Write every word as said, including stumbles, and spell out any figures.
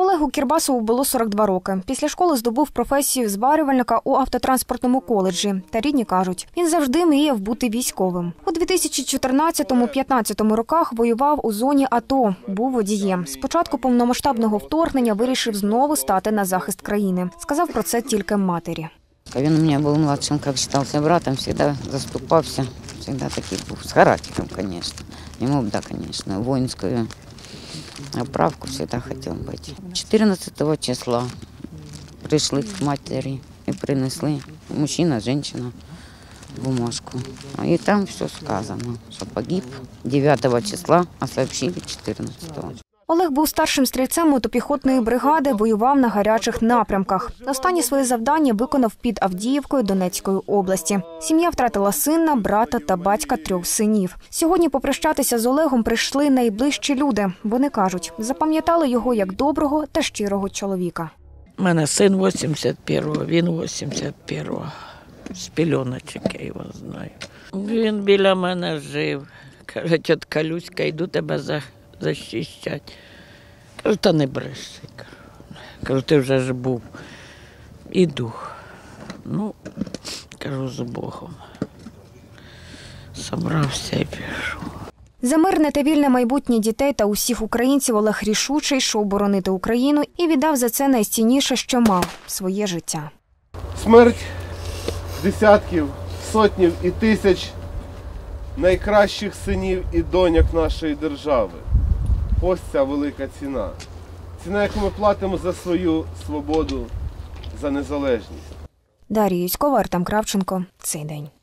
Олегу Кірбасову було сорок два роки. Після школи здобув професію збарювальника у автотранспортному коледжі. Та рідні кажуть, він завжди мріяв бути військовим. У дві тисячі чотирнадцятому-п'ятнадцятому роках воював у зоні АТО, був водієм. З початку повномасштабного вторгнення вирішив знову стати на захист країни. Сказав про це тільки матері. Він у мене був младшим, як вважався братом, завжди заступався, завжди такий був, з характером, звісно. Йому б, да, звісно, воїнською. Оправку всегда хотел быть. чотирнадцятого числа пришли к матери и принесли мужчина, женщина, бумажку. И там все сказано, что погиб дев'ятого числа, а сообщили чотирнадцятого. Олег був старшим стрільцем мотопіхотної бригади, воював на гарячих напрямках. Останнє своє завдання виконав під Авдіївкою Донецької області. Сім'я втратила сина, брата та батька трьох синів. Сьогодні попрощатися з Олегом прийшли найближчі люди. Вони кажуть, запам'ятали його як доброго та щирого чоловіка. У мене син вісімдесят першого, він вісімдесят першого. З пільоночок я його знаю. Він біля мене жив. Каже, тітка Люська, йду тебе за... защищать. Кажу, та не бреши. Кажу, ти вже ж був. Іду. Ну, кажу, з Богом. Собрався і пішов. За мирне та вільне майбутнє дітей та усіх українців Олег Решучий йшов боронити Україну і віддав за це найцінніше, що мав – своє життя. Смерть десятків, сотнів і тисяч найкращих синів і доньок нашої держави. Ось ця велика ціна. Ціна, яку ми платимо за свою свободу, за незалежність. Дар'я Юськова, Артем Кравченко. Цей день.